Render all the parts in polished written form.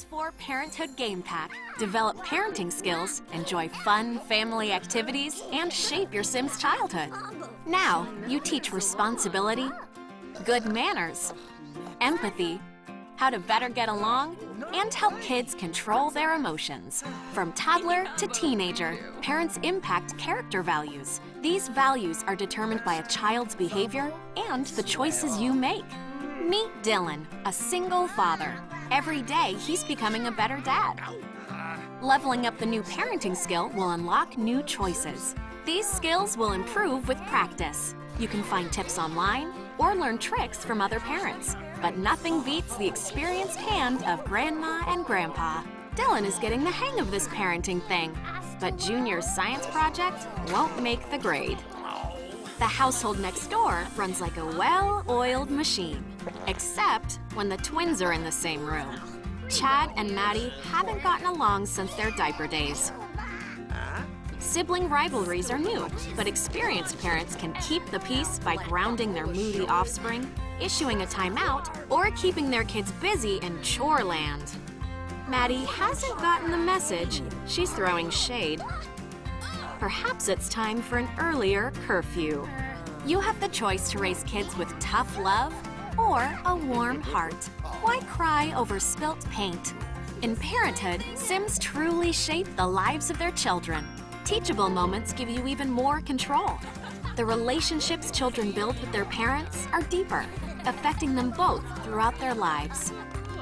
Sims 4 Parenthood Game Pack. Develop parenting skills, enjoy fun family activities, and shape your Sims' childhood. Now, you teach responsibility, good manners, empathy, how to better get along, and help kids control their emotions. From toddler to teenager, parents impact character values. These values are determined by a child's behavior and the choices you make. Meet Dylan, a single father. Every day, he's becoming a better dad. Leveling up the new parenting skill will unlock new choices. These skills will improve with practice. You can find tips online or learn tricks from other parents. But nothing beats the experienced hand of Grandma and Grandpa. Dylan is getting the hang of this parenting thing, but Junior's science project won't make the grade. The household next door runs like a well-oiled machine, except when the twins are in the same room. Chad and Maddie haven't gotten along since their diaper days. Sibling rivalries are new, but experienced parents can keep the peace by grounding their moody offspring, issuing a timeout, or keeping their kids busy in chore land. Maddie hasn't gotten the message. She's throwing shade. Perhaps it's time for an earlier curfew. You have the choice to raise kids with tough love or a warm heart. Why cry over spilt paint? In Parenthood, Sims truly shape the lives of their children. Teachable moments give you even more control. The relationships children build with their parents are deeper, affecting them both throughout their lives.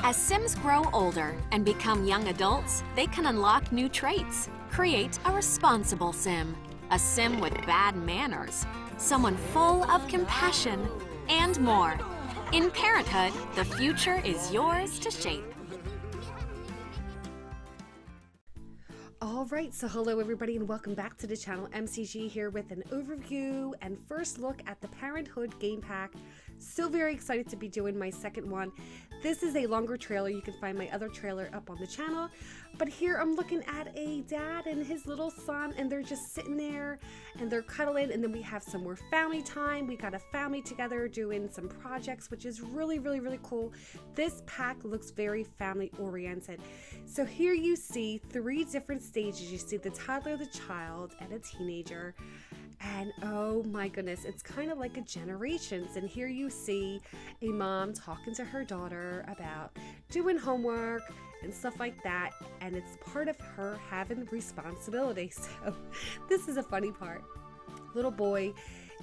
As Sims grow older and become young adults, they can unlock new traits. Create a responsible Sim, a Sim with bad manners, someone full of compassion, and more. In Parenthood, the future is yours to shape. All right, so hello everybody and welcome back to the channel. MCG here with an overview and first look at the Parenthood Game Pack. So very excited to be doing my second one. This is a longer trailer. You can find my other trailer up on the channel. But here I'm looking at a dad and his little son, and they're just sitting there and they're cuddling, and then we have some more family time. We got a family together doing some projects, which is really cool. This pack looks very family oriented. So here you see three different stages. You see the toddler, the child, and a teenager. And oh my goodness, it's kind of like a generations. And here you see a mom talking to her daughter about doing homework and stuff like that, and it's part of her having responsibility. So this is a funny part. Little boy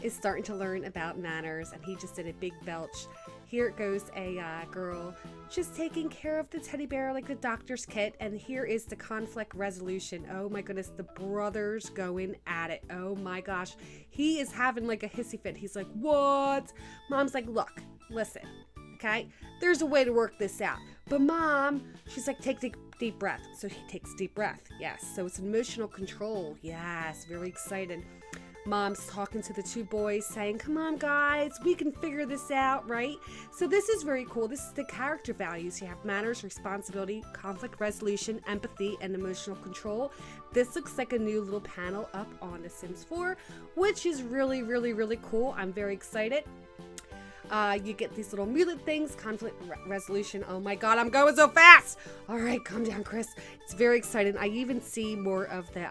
is starting to learn about manners, and he just did a big belch. Here it goes, a girl just taking care of the teddy bear like the doctor's kit, and here is the conflict resolution. Oh my goodness, the brother's going at it. Oh my gosh, he is having like a hissy fit. He's like, what? Mom's like, look, listen, okay, there's a way to work this out. But Mom, she's like, take deep breath. So he takes deep breath. Yes, so it's emotional control. Yes, very excited. Mom's talking to the two boys saying, come on guys, we can figure this out, right? So this is very cool. This is the character values. You have manners, responsibility, conflict resolution, empathy, and emotional control. This looks like a new little panel up on The Sims 4, which is really cool. I'm very excited. You get these little mulet things, conflict resolution. Oh my god, I'm going so fast. All right, calm down, Chris. It's very exciting. I even see more of the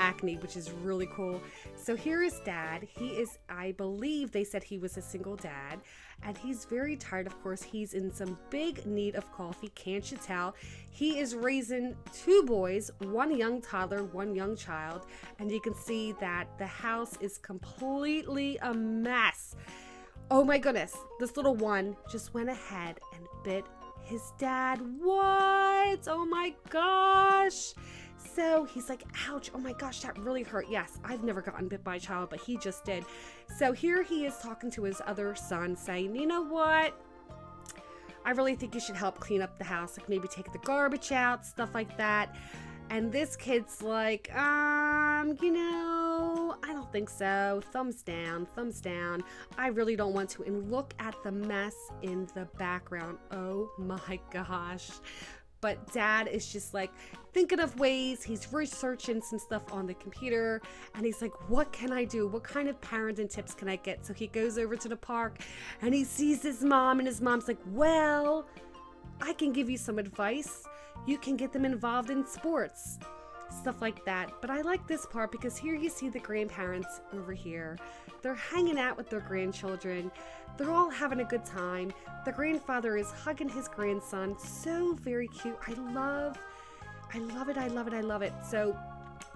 acne, which is really cool. So here is dad. He is, I believe they said he was a single dad, and he's very tired. Of course, he's in some big need of coffee. Can't you tell? He is raising two boys, one young toddler, one young child, and you can see that the house is completely a mess. Oh my goodness, this little one just went ahead and bit his dad. What? Oh my gosh. So he's like, ouch, oh my gosh, that really hurt. Yes, I've never gotten bit by a child, but he just did. So here he is talking to his other son saying, you know what? I really think you should help clean up the house, like maybe take the garbage out, stuff like that. And this kid's like, you know, I don't think so. Thumbs down, thumbs down. I really don't want to. And look at the mess in the background. Oh my gosh. But dad is just like thinking of ways. He's researching some stuff on the computer, and he's like, what can I do? What kind of parenting tips can I get? So he goes over to the park and he sees his mom, and his mom's like, well, I can give you some advice. You can get them involved in sports, stuff like that. But I like this part because here you see the grandparents over here. They're hanging out with their grandchildren. They're all having a good time. The grandfather is hugging his grandson. So very cute. I love it. So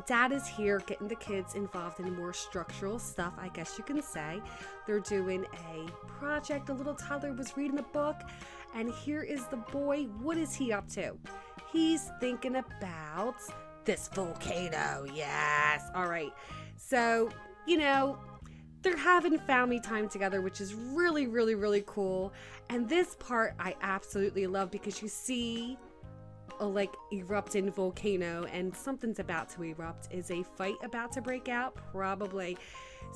Dad is here getting the kids involved in more structural stuff, I guess you can say. They're doing a project. A little toddler was reading a book, and here is the boy. What is he up to? He's thinking about this volcano. Yes. All right. So, you know, they're having family time together, which is really, really, really cool. And this part I absolutely love because you see a like erupting volcano and something's about to erupt. Is a fight about to break out? Probably.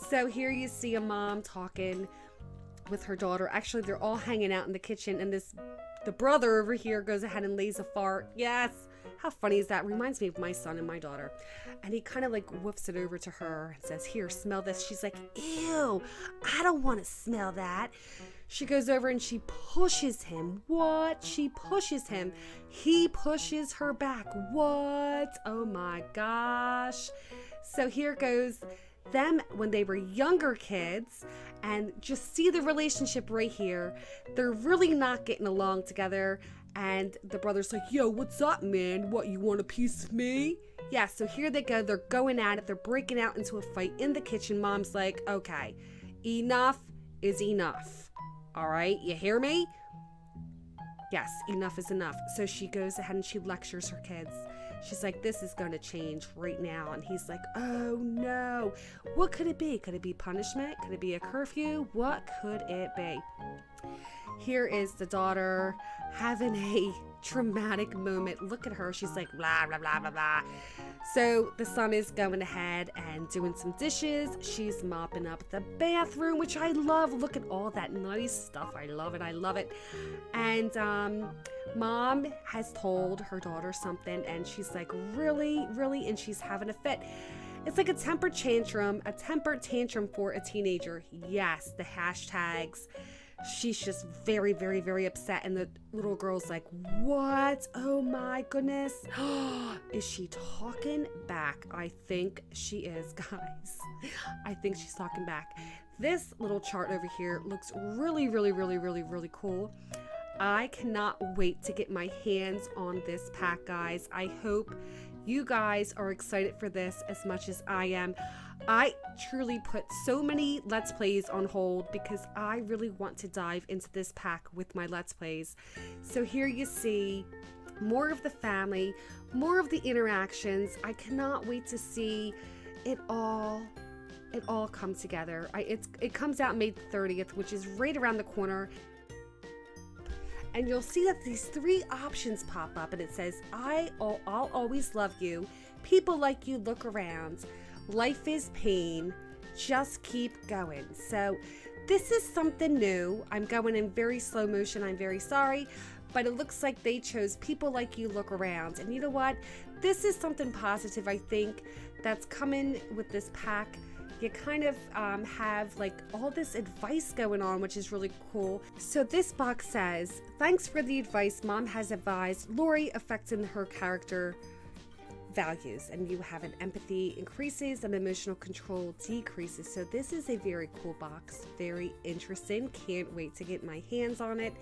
So here you see a mom talking with her daughter. Actually, they're all hanging out in the kitchen, and the brother over here goes ahead and lays a fart. Yes. How funny is that? Reminds me of my son and my daughter. And he kind of like whoops it over to her and says, here, smell this. She's like, ew, I don't want to smell that. She goes over and she pushes him. What? She pushes him. He pushes her back. What? Oh my gosh. So here goes them when they were younger kids, and just see the relationship right here. They're really not getting along together. And the brother's like, yo, what's up, man? What, you want a piece of me? Yeah, so here they go. They're going at it. They're breaking out into a fight in the kitchen. Mom's like, okay, enough is enough. All right, you hear me? Yes, enough is enough. So she goes ahead and she lectures her kids. She's like, this is going to change right now. And he's like, oh, no. What could it be? Could it be punishment? Could it be a curfew? What could it be? Here is the daughter having a traumatic moment. Look at her. She's like, blah, blah, blah, blah, blah. So the son is going ahead and doing some dishes. She's mopping up the bathroom, which I love. Look at all that nice stuff. I love it. I love it. And mom has told her daughter something, and she's like, really, really? And she's having a fit. It's like a temper tantrum for a teenager. Yes, the hashtags. She's just very, very, very upset. And the little girl's like, what? Oh my goodness. Is she talking back? I think she is, guys. I think she's talking back. This little chart over here looks really, really, really, really, really cool. I cannot wait to get my hands on this pack, guys. I hope you guys are excited for this as much as I am. I truly put so many Let's Plays on hold because I really want to dive into this pack with my Let's Plays. So here you see more of the family, more of the interactions. I cannot wait to see it all come together. It comes out May 30th, which is right around the corner. And you'll see that these three options pop up, and it says, I'll always love you, people like you look around, life is pain, just keep going. So this is something new. I'm going in very slow motion. I'm very sorry, but it looks like they chose people like you look around. And you know what? This is something positive, I think, that's coming with this pack. You kind of have like all this advice going on, which is really cool. So this box says, thanks for the advice mom has advised Lori affecting her character values, and you have an empathy increases and emotional control decreases. So this is a very cool box, very interesting. Can't wait to get my hands on it.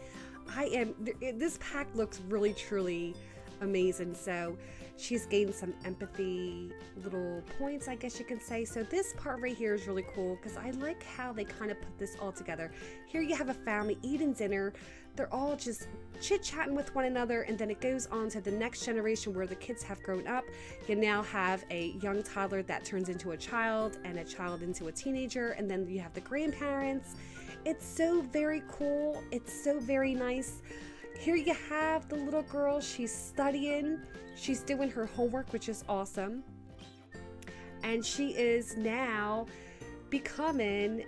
This pack looks really, truly amazing. So she's gained some empathy little points, I guess you can say. So this part right here is really cool because I like how they kind of put this all together. Here you have a family eating dinner. They're all just chit-chatting with one another, and then it goes on to the next generation where the kids have grown up. You now have a young toddler that turns into a child, and a child into a teenager, and then you have the grandparents. It's so very cool. It's so very nice. Here you have the little girl. She's studying. She's doing her homework, which is awesome. And she is now becoming,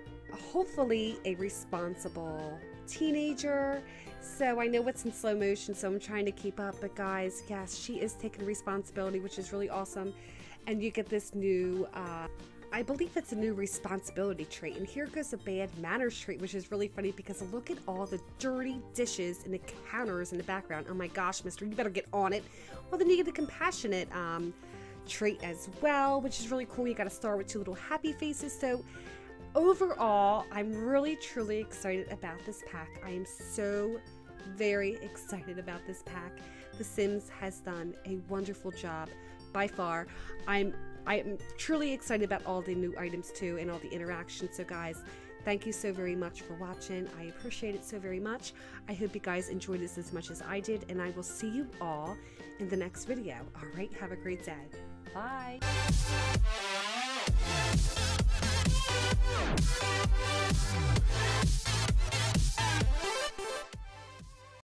hopefully, a responsible teenager. So I know it's in slow motion, so I'm trying to keep up. But guys, yes, she is taking responsibility, which is really awesome. And you get this new I believe it's a new responsibility trait, and here goes a bad manners trait, which is really funny because look at all the dirty dishes and the counters in the background. Oh my gosh, mister, you better get on it. Well, then you get the compassionate trait as well, which is really cool. You got a star with two little happy faces. So overall, I'm really truly excited about this pack. I am so very excited about this pack. The Sims has done a wonderful job by far. I'm truly excited about all the new items too and all the interactions. So guys, thank you so very much for watching. I appreciate it so very much. I hope you guys enjoyed this as much as I did, and I will see you all in the next video. All right, have a great day. Bye.